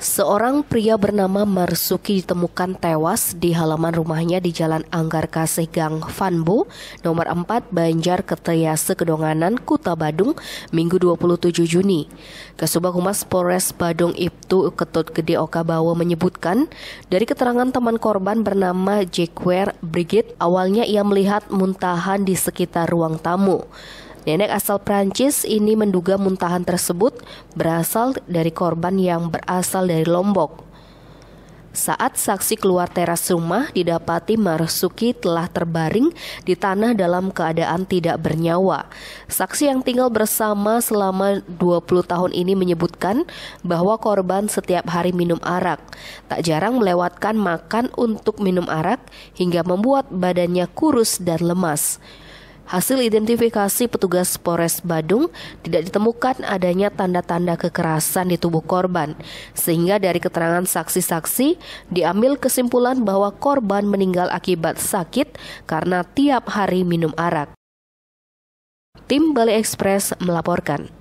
Seorang pria bernama Marzuki ditemukan tewas di halaman rumahnya di Jalan Anggarkasih Gang Fanbo, nomor 4 Banjar Kerthayasa Kedonganan, Kuta Badung, Minggu 27 Juni. Kasubag Humas Polres Badung Iptu Ketut Gede Oka Bawa menyebutkan, dari keterangan teman korban bernama Jacquier Brigitte, awalnya ia melihat muntahan di sekitar ruang tamu. Nenek asal Prancis ini menduga muntahan tersebut berasal dari korban yang berasal dari Lombok. Saat saksi keluar teras rumah, didapati Marzuki telah terbaring di tanah dalam keadaan tidak bernyawa. Saksi yang tinggal bersama selama 20 tahun ini menyebutkan bahwa korban setiap hari minum arak. Tak jarang melewatkan makan untuk minum arak hingga membuat badannya kurus dan lemas. Hasil identifikasi petugas Polres Badung, tidak ditemukan adanya tanda-tanda kekerasan di tubuh korban, sehingga dari keterangan saksi-saksi diambil kesimpulan bahwa korban meninggal akibat sakit karena tiap hari minum arak. Tim Bali Ekspres melaporkan.